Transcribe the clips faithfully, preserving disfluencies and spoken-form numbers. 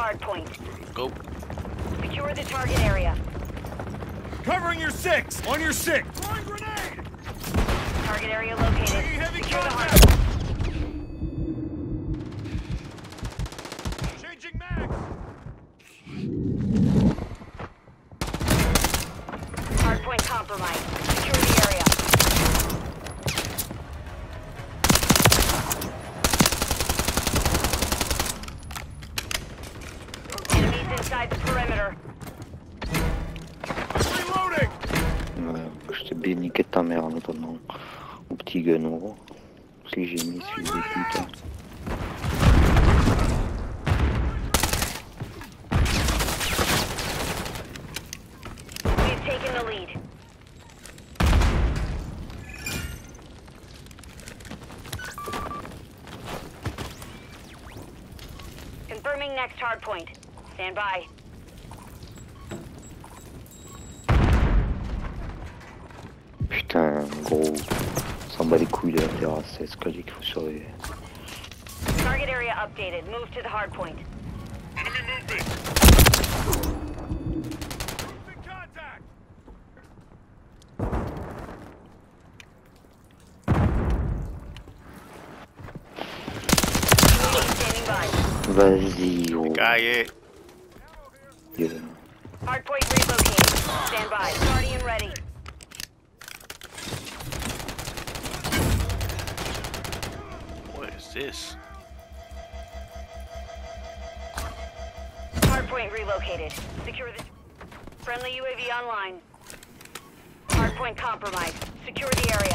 hardpoint. Go. Secure the target area. Covering your six! On your six! Throwing grenade! Target area located. Heavy Secure contact. The hardpoint. Changing mags! Hardpoint compromised. Secure the area. Inside the perimeter. Reloading. Je te bénis que ta mère en attendant au petit gun en gros. Parce que j'ai mis celui des putains. We've taken the lead. Confirming next hard point. Stand by. Putain, gros. S'en bat les couilles de la terrasse, c'est ce que j'ai qu'il faut surveiller. Target area updated. Move to the hard point. Enemy moving. Moving contact. Standing by. Vas-y, gros. Caillé. Hardpoint relocated. Stand by. Guardian ready. What is this? Hardpoint relocated. Secure the... Friendly U A V online. Hardpoint compromised. Secure the area.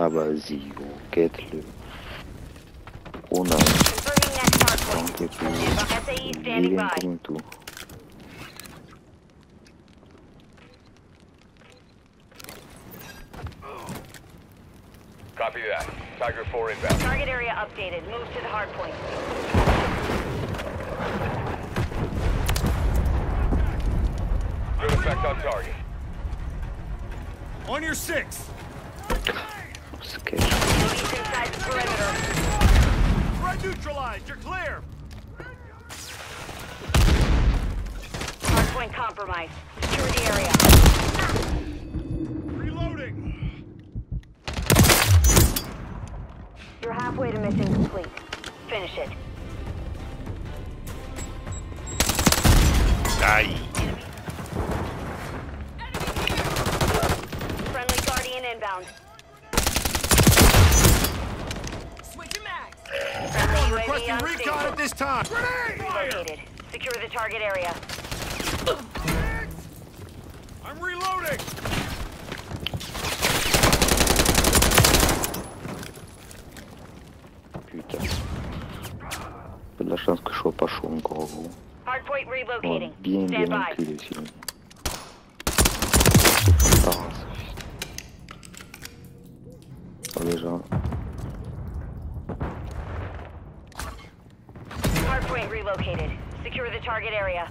Ah vas-y, quête-le. On a... T'inquiète plus. Il vient comme tout. Copy that. Tiger four inbound. Target area updated. Move to the hard point. Good effect on target. On your six! Okay. Inside the perimeter. Red neutralized, you're clear. Hardpoint compromised. Secure the area. Reloading. You're halfway to mission complete. Finish it. Die. Friendly Guardian inbound. Requesting recon at this time. Relocated. Secure the target area. I'm reloading. Putain. J'ai de la chance que je sois pas chaud encore gros. Hardpoint relocating. Bien bien enculé sinon. Oh les gens. Hardpoint relocated. Secure the target area.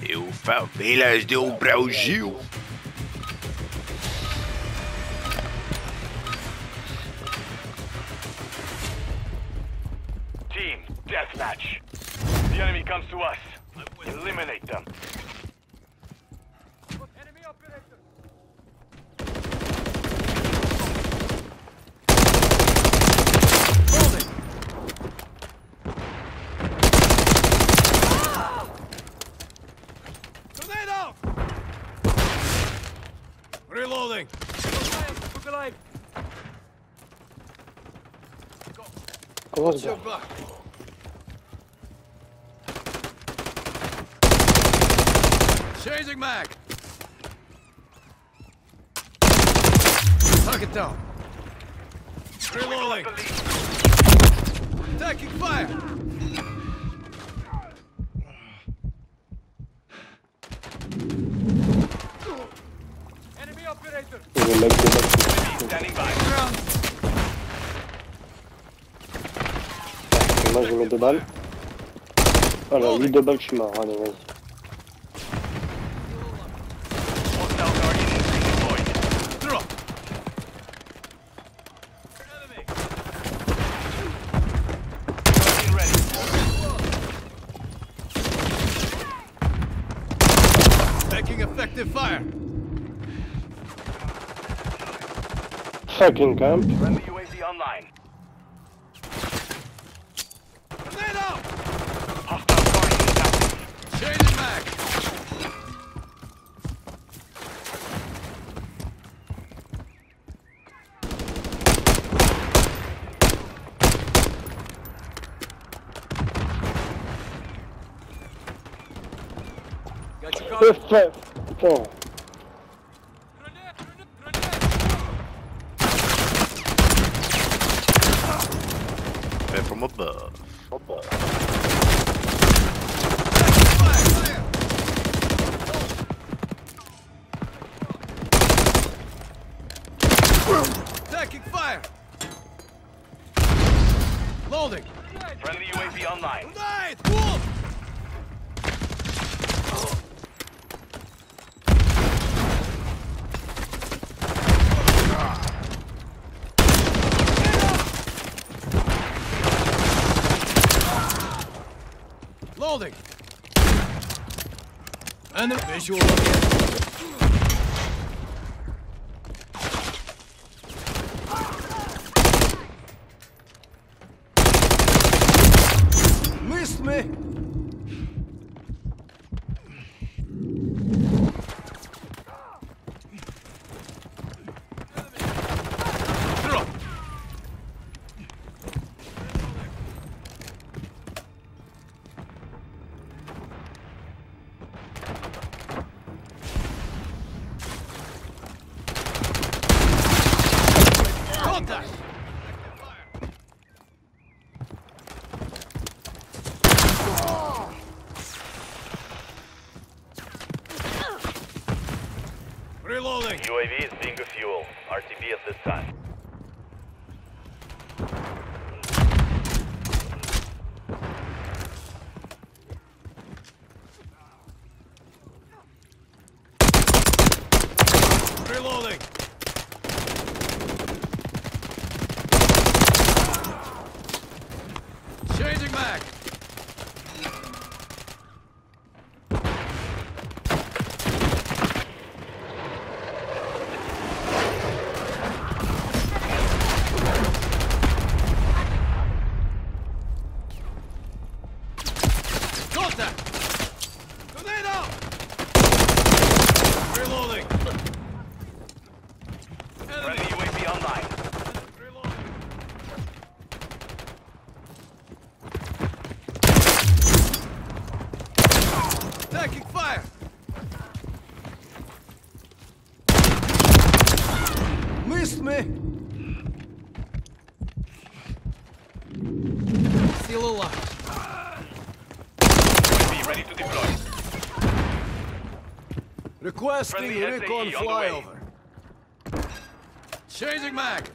Eu favelas do Brasil. Team deathmatch. The enemy comes to us. Eliminate them. Reloading! Look alive! What's your back? Changing mag! Knock it down! Reloading! Attacking fire! Moi je mets deux balles. Voilà, lui deux balles, je suis mort. Allez, vas-y. Effective fire. Fucking camp. Friendly U A V online. Grenade out! Hostile target captured. Chain it back. Got your cover. Perfect. Four. Grenade, grenade, grenade. They're from above. Above. Fire, fire. Oh. Attacking fire. Loading. Grenade. Friendly U A V online. Grenade. Wolf. Holding. And the visual again. Missed me. Reloading. U A V is being refueled. R T B at this time. Reloading. Changing back. Still alive. Be ready to deploy. Requesting recon flyover. Changing mag.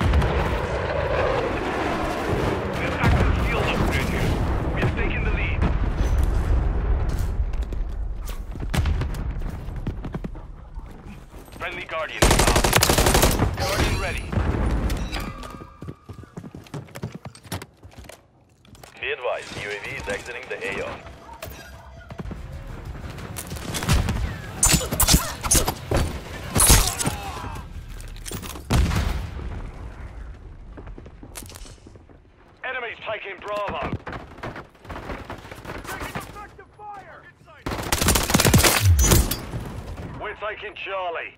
We have active field upgrade here. We have taken the lead. Friendly Guardian. Guardian ready. Be advised, U A V is exiting the A O. Enemies taking Bravo. Taking effective fire. We're taking Charlie.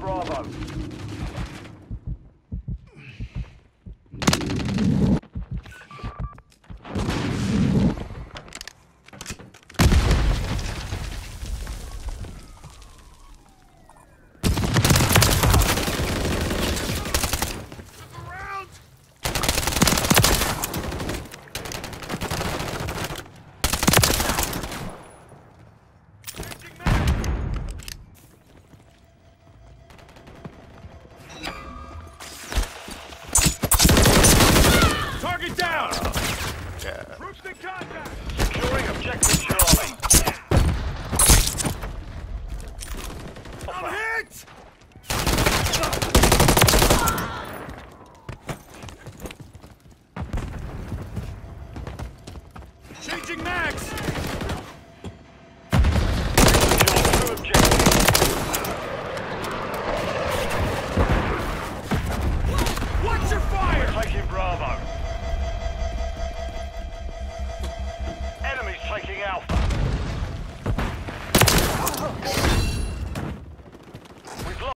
Bravo. Perfect!